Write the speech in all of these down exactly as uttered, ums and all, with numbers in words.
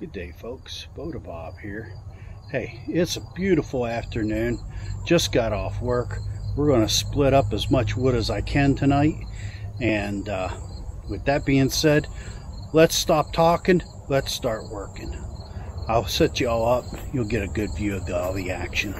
Good day, folks. Bota Bob here. Hey, it's a beautiful afternoon. Just got off work. We're going to split up as much wood as I can tonight. And uh, with that being said, let's stop talking. Let's start working. I'll set you all up. You'll get a good view of the, all the action.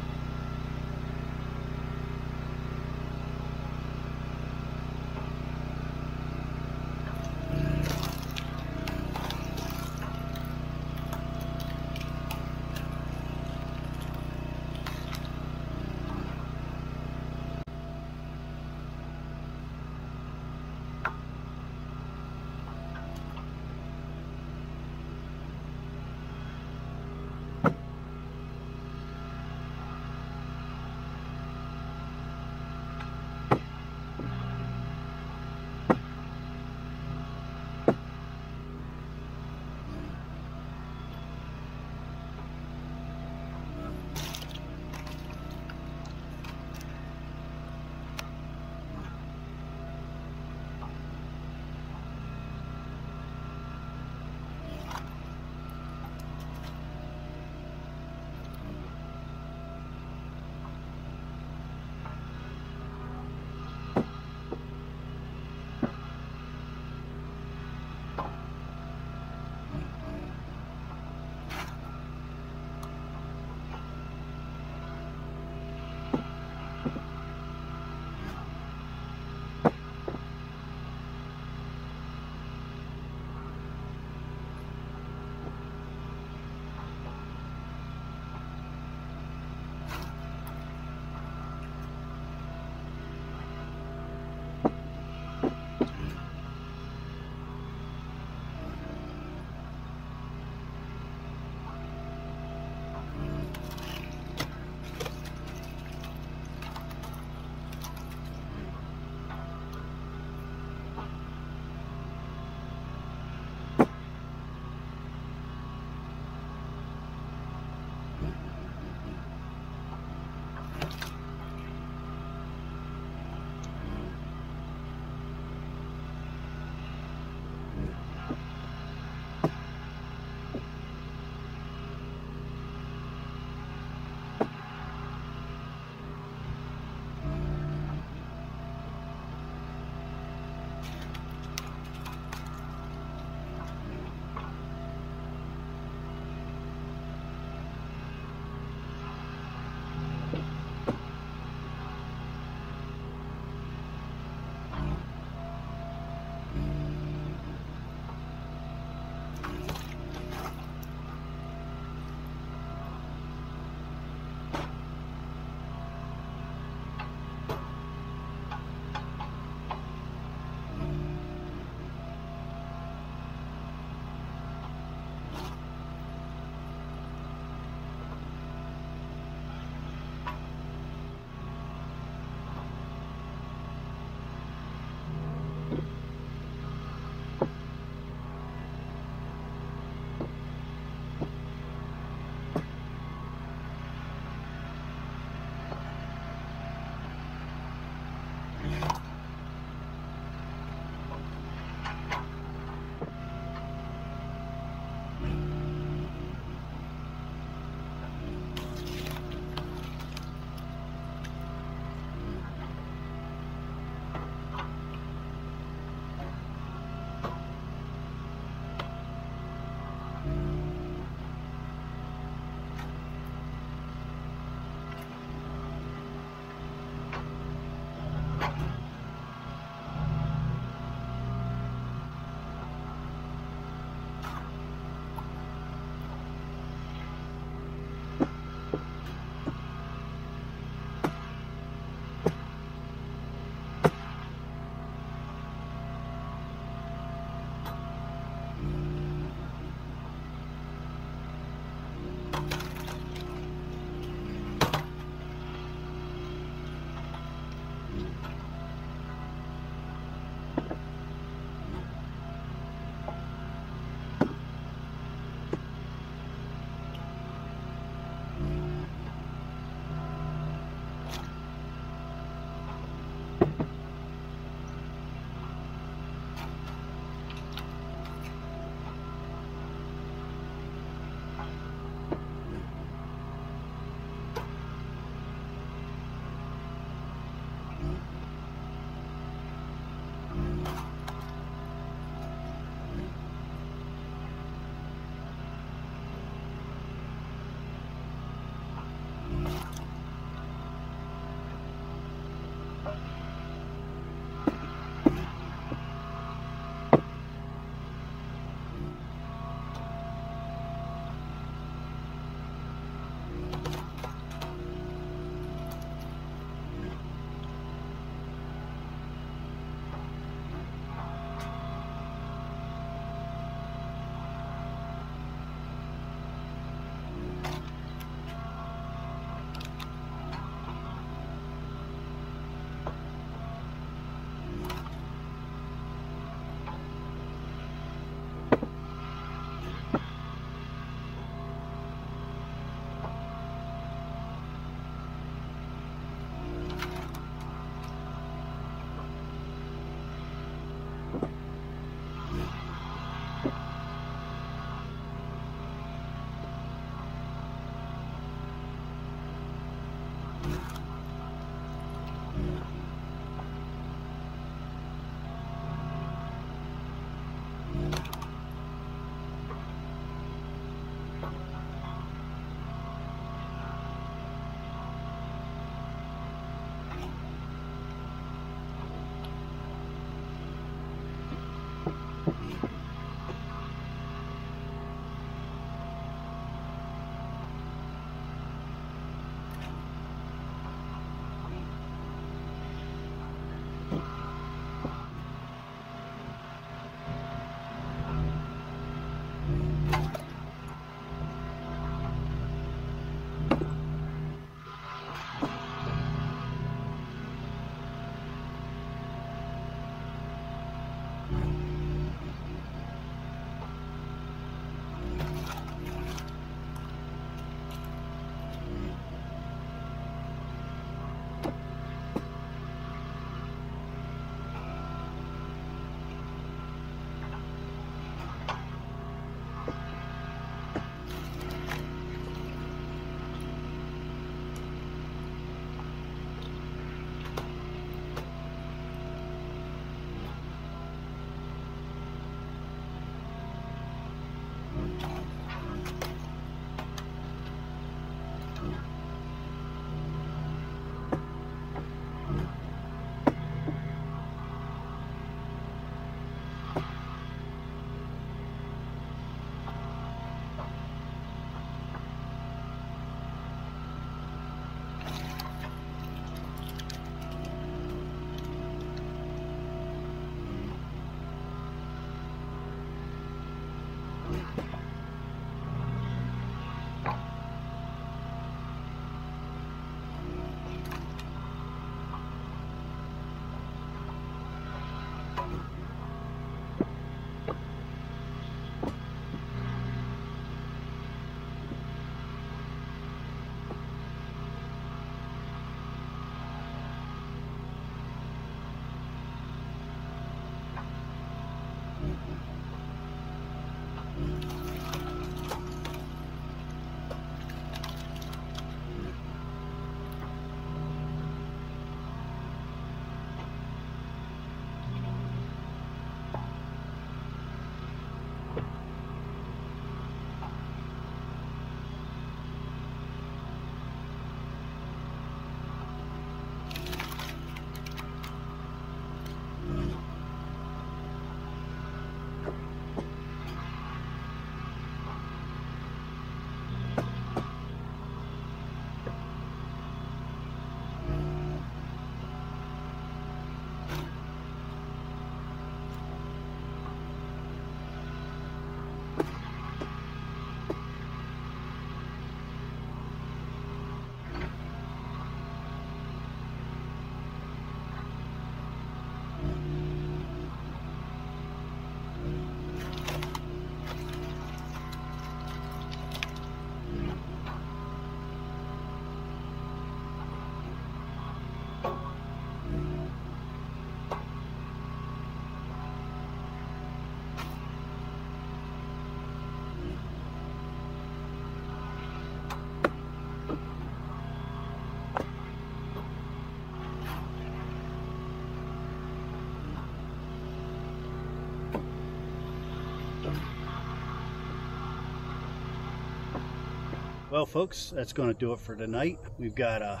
Well, folks, that's going to do it for tonight. We've got a,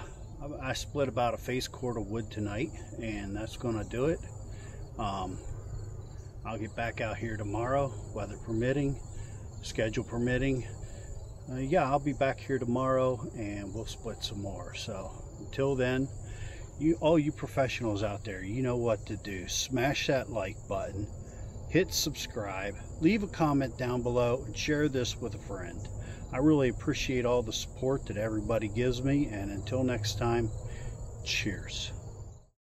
I split about a face cord of wood tonight, and that's going to do it. Um, I'll get back out here tomorrow, weather permitting, schedule permitting. Uh, yeah, I'll be back here tomorrow, and we'll split some more. So until then, you all you professionals out there, you know what to do. Smash that like button, hit subscribe, leave a comment down below, and share this with a friend. I really appreciate all the support that everybody gives me, and until next time, cheers.